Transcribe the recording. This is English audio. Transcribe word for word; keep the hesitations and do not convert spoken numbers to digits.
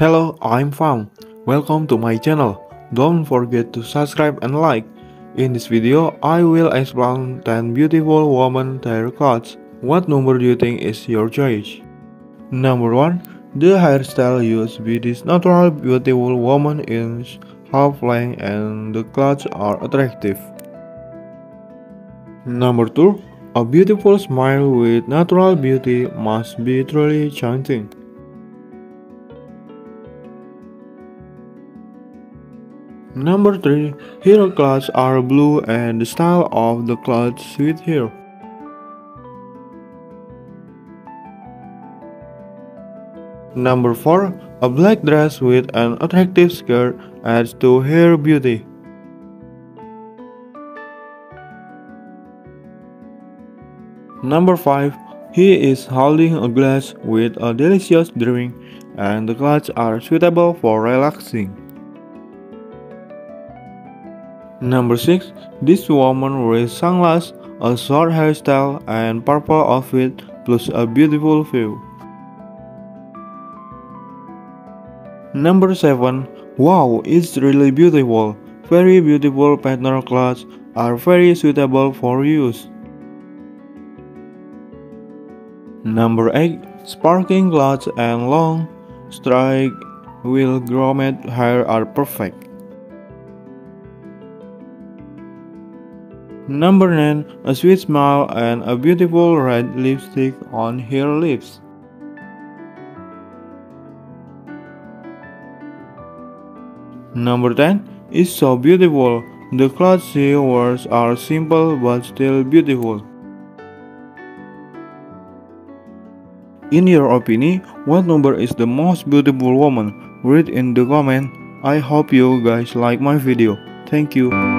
Hello, I'm Fang. Welcome to my channel. Don't forget to subscribe and like. In this video, I will explain ten beautiful women hair cuts. What number do you think is your choice? Number one. The hairstyle used by this natural beautiful woman is half length and the cuts are attractive. Number two. A beautiful smile with natural beauty must be truly enchanting. Number three. Hair cloths are blue and the style of the cloths with hair. Number four. A black dress with an attractive skirt adds to hair beauty. Number five. He is holding a glass with a delicious drink and the cloths are suitable for relaxing. Number six. This woman wears sunglasses, a short hairstyle, and purple outfit plus a beautiful view. Number seven. Wow, it's really beautiful. Very beautiful pattern clothes are very suitable for use. Number eight. Sparkling clothes and long, straight, well groomed hair are perfect. Number nine. A sweet smile and a beautiful red lipstick on her lips. Number ten. It's so beautiful. The clothes she wears are simple but still beautiful. In your opinion, what number is the most beautiful woman? Read in the comment. I hope you guys like my video. Thank you.